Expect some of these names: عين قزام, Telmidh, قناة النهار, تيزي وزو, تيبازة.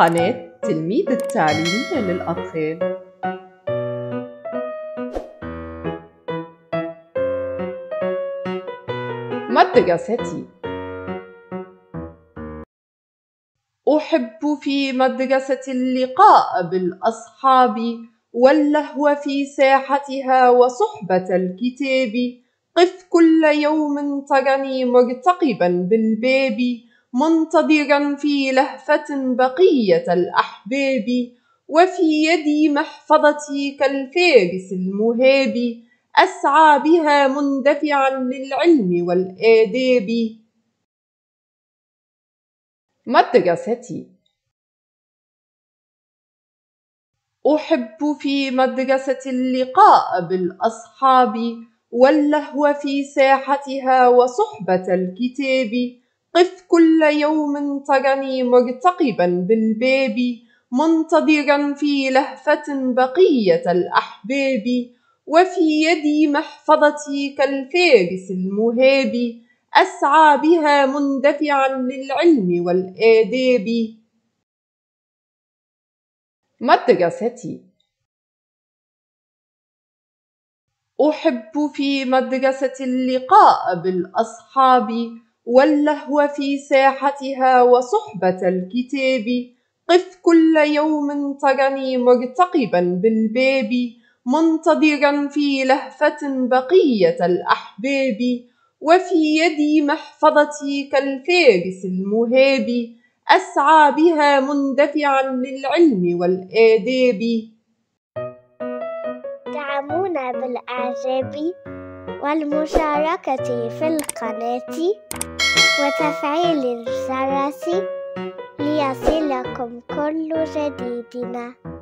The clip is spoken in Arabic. قناة تلميذ التعليمية للأطفال. مادة درجاتي. أحب في مدرسة اللقاء بالأصحاب واللهو في ساحتها وصحبة الكتاب. قف كل يوم ترني مرتقبا بالباب منتظرا في لهفة بقية الأحباب. وفي يدي محفظتي كالفارس المهاب أسعى بها مندفعا للعلم والآداب. مدرستي. أحب في مدرسة اللقاء بالأصحاب واللهو في ساحتها وصحبة الكتاب. قف كل يوم ترني مرتقبا بالباب منتظرا في لهفة بقية الأحباب. وفي يدي محفظتي كالفارس المهاب أسعى بها مندفعا للعلم والآداب. مدرستي. أحب في مدرسة اللقاء بالأصحاب واللهو في ساحتها وصحبة الكتاب. قف كل يوم ترني مرتقبا بالباب منتظرا في لهفة بقية الأحباب. وفي يدي محفظتي كالفارس المهاب أسعى بها مندفعا للعلم والآداب. دعمونا بالإعجاب والمشاركة في القناة وتفعيل الجرس ليصلكم كل جديدنا.